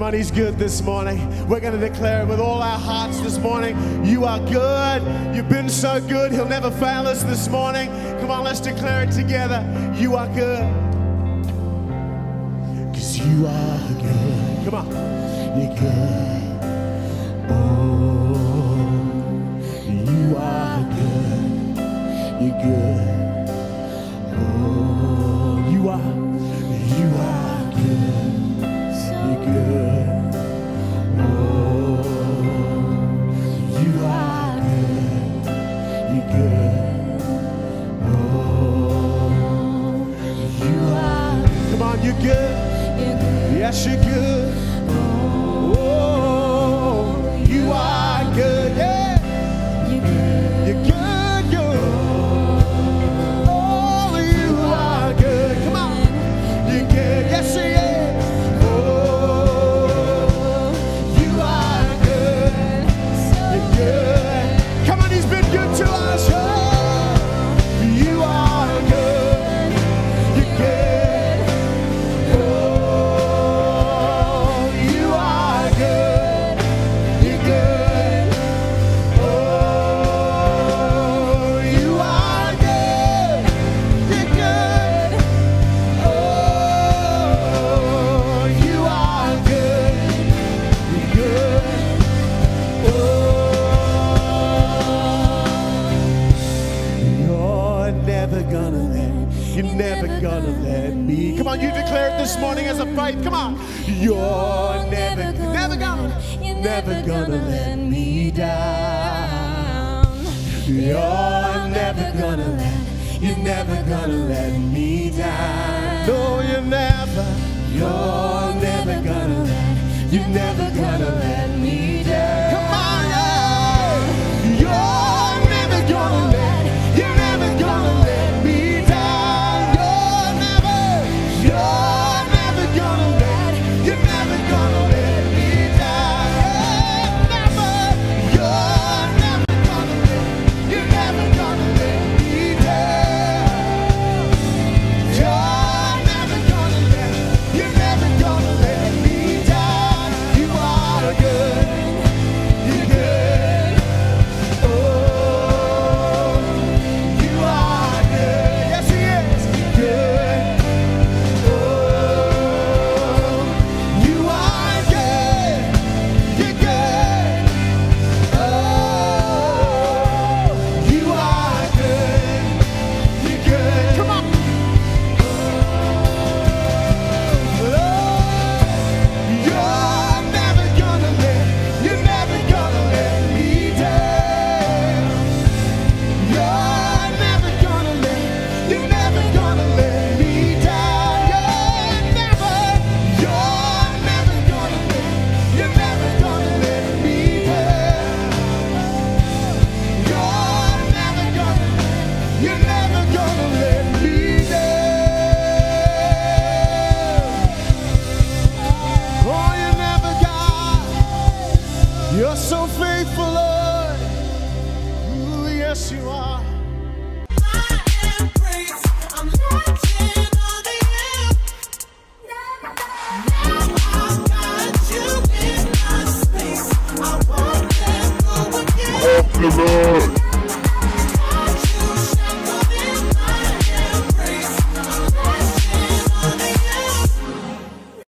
Come on, he's good this morning. We're going to declare it with all our hearts this morning. You are good. You've been so good. He'll never fail us this morning. Come on, let's declare it together. You are good. Because you are good. Come on. You're good. Oh, you are good. You're good. Oh, you are good. Good. Oh, you are good. You're good. Oh, you are good. Come on, you're good. You're good. Yes, you're good. Oh, you are good. Yeah. You're good. You're good, good. Oh, you are good. Come on. You're good. Yes, sir. Come on. You're never gonna let me down. You're never gonna let, you're never gonna let me down. No, you're never gonna let, you're never gonna let me down. Come on, yeah. You're never gonna let, you're never gonna let me down. You're never, you're no.